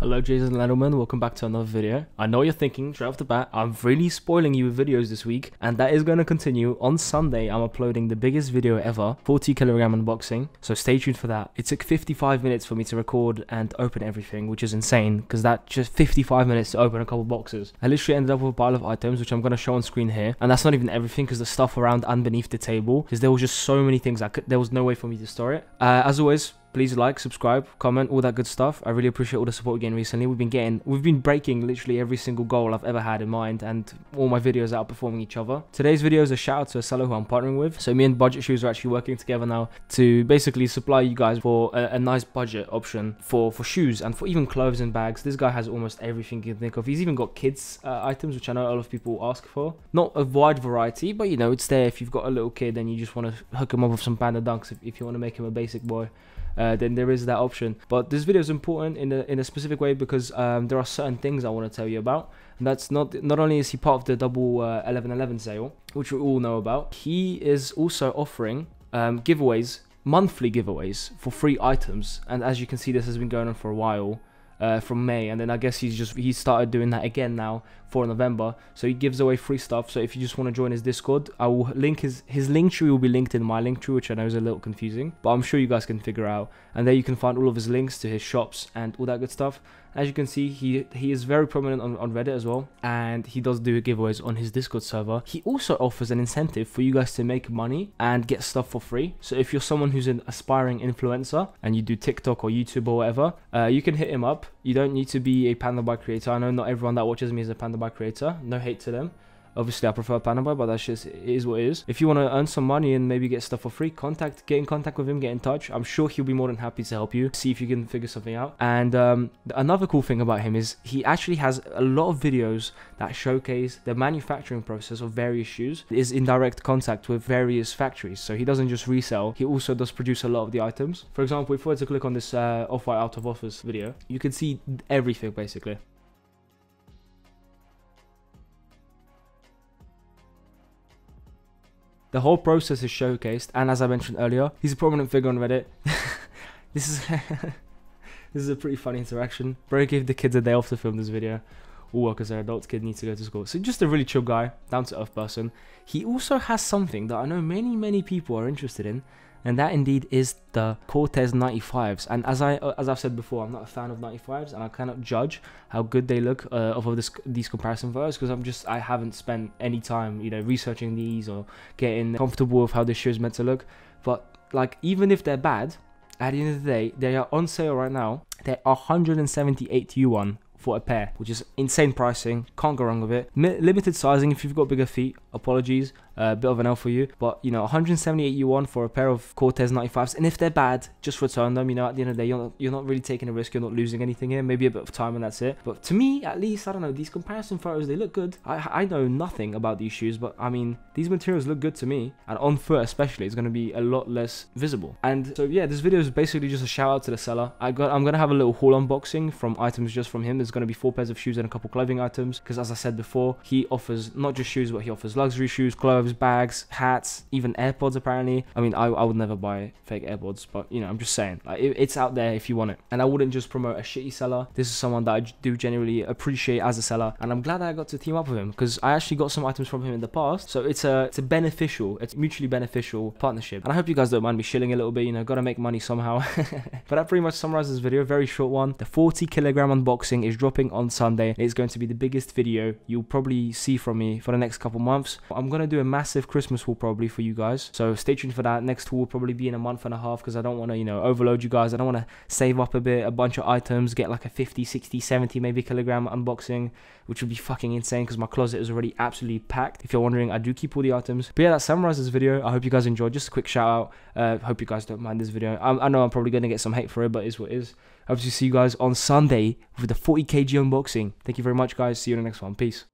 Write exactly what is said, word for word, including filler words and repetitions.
Hello Jason Lendelman, welcome back to another video. I know you're thinking, straight off the bat, I'm really spoiling you with videos this week, and that is going to continue. On Sunday, I'm uploading the biggest video ever, forty kilogram unboxing, so stay tuned for that. It took fifty-five minutes for me to record and open everything, which is insane, because that just fifty-five minutes to open a couple boxes. I literally ended up with a pile of items, which I'm going to show on screen here, and that's not even everything, because the stuff around and beneath the table, because there was just so many things, I could, there was no way for me to store it. Uh, as always, please like, subscribe, comment, all that good stuff. I really appreciate all the support we're getting recently. We've been getting, we've been breaking literally every single goal I've ever had in mind, and all my videos are outperforming each other. Today's video is a shout out to a seller who I'm partnering with. So me and Budget Shoes are actually working together now to basically supply you guys for a, a nice budget option for, for shoes and for even clothes and bags. This guy has almost everything you can think of. He's even got kids uh, items, which I know a lot of people ask for. Not a wide variety, but you know, it's there if you've got a little kid and you just want to hook him up with some Panda Dunks if, if you want to make him a basic boy. Uh, then there is that option. But this video is important in a, in a specific way because um, there are certain things I want to tell you about. And that's not, not only is he part of the double uh, eleven eleven sale, which we all know about, he is also offering um, giveaways, monthly giveaways for free items. And as you can see, this has been going on for a while. Uh, from May, and then I guess he's just he started doing that again now for November, so he gives away free stuff. So if you just want to join his Discord, I will link his his link tree will be linked in my link tree, which I know is a little confusing, but I'm sure you guys can figure out. And there you can find all of his links to his shops and all that good stuff. As you can see, he he is very prominent on, on Reddit as well, and he does do giveaways on his Discord server. He also offers an incentive for you guys to make money and get stuff for free. So if you're someone who's an aspiring influencer and you do TikTok or YouTube or whatever, uh, you can hit him up. You don't need to be a PandaBuy creator. I know not everyone that watches me is a PandaBuy creator. No hate to them. Obviously, I prefer PandaBuy, but that's just, it is what it is. If you want to earn some money and maybe get stuff for free, contact, get in contact with him, get in touch. I'm sure he'll be more than happy to help you, see if you can figure something out. And um, another cool thing about him is he actually has a lot of videos that showcase the manufacturing process of various shoes. He is in direct contact with various factories, so he doesn't just resell. He also does produce a lot of the items. For example, if we were to click on this uh, Off-White Out of Office video, you can see everything basically. The whole process is showcased, and as I mentioned earlier, he's a prominent figure on Reddit. This is this is a pretty funny interaction. Bro gave the kids a day off to film this video. All workers are adults, kid needs to go to school. So just a really chill guy, down to earth person. He also has something that I know many, many people are interested in, and that indeed is the Cortez ninety-fives. And as I as I've said before, I'm not a fan of ninety-fives, and I cannot judge how good they look uh, off of this, these comparison photos, because I'm just I haven't spent any time, you know, researching these or getting comfortable with how this shoe is meant to look. But like, even if they're bad, at the end of the day, they are on sale right now. They're one hundred seventy-eight yuan for a pair, which is insane pricing. Can't go wrong with it. Mi- limited sizing if you've got bigger feet. Apologies, a uh, bit of an L for you, but you know, one hundred seventy-eight yuan for a pair of Cortez ninety-fives, and if they're bad, just return them. You know, at the end of the day, you're not, you're not really taking a risk, you're not losing anything here. Maybe a bit of time and that's it. But to me, at least, I don't know, these comparison photos, they look good. I, I know nothing about these shoes, but I mean, these materials look good to me, and on foot especially, it's going to be a lot less visible. And so yeah, this video is basically just a shout out to the seller. I got, I'm going to have a little haul unboxing from items just from him. There's going to be four pairs of shoes and a couple clothing items, because as I said before, he offers not just shoes, but he offers luxury shoes, clothes, bags, hats, even AirPods apparently. I mean, I, I would never buy fake AirPods, but you know, I'm just saying, like, it, it's out there if you want it. And I wouldn't just promote a shitty seller. This is someone that I do generally appreciate as a seller, and I'm glad that I got to team up with him, because I actually got some items from him in the past. So it's a, it's a beneficial, it's mutually beneficial partnership. And I hope you guys don't mind me shilling a little bit, you know, gotta make money somehow. But that pretty much summarizes this video, very short one. The forty kilogram unboxing is dropping on Sunday. It's going to be the biggest video you'll probably see from me for the next couple months. I'm gonna do a massive Christmas haul probably for you guys, so stay tuned for that. Next haul will probably be in a month and a half, because I don't want to, you know, overload you guys. I don't want to save up a bit, a bunch of items, get like a fifty, sixty, seventy maybe kilogram unboxing, which would be fucking insane, because my closet is already absolutely packed. If you're wondering, I do keep all the items. But yeah, that summarizes this video. I hope you guys enjoyed. Just a quick shout out. Uh, hope you guys don't mind this video. I, I know I'm probably gonna get some hate for it, but it's what it is. Hope to see you guys on Sunday with the forty kilogram unboxing. Thank you very much, guys. See you in the next one. Peace.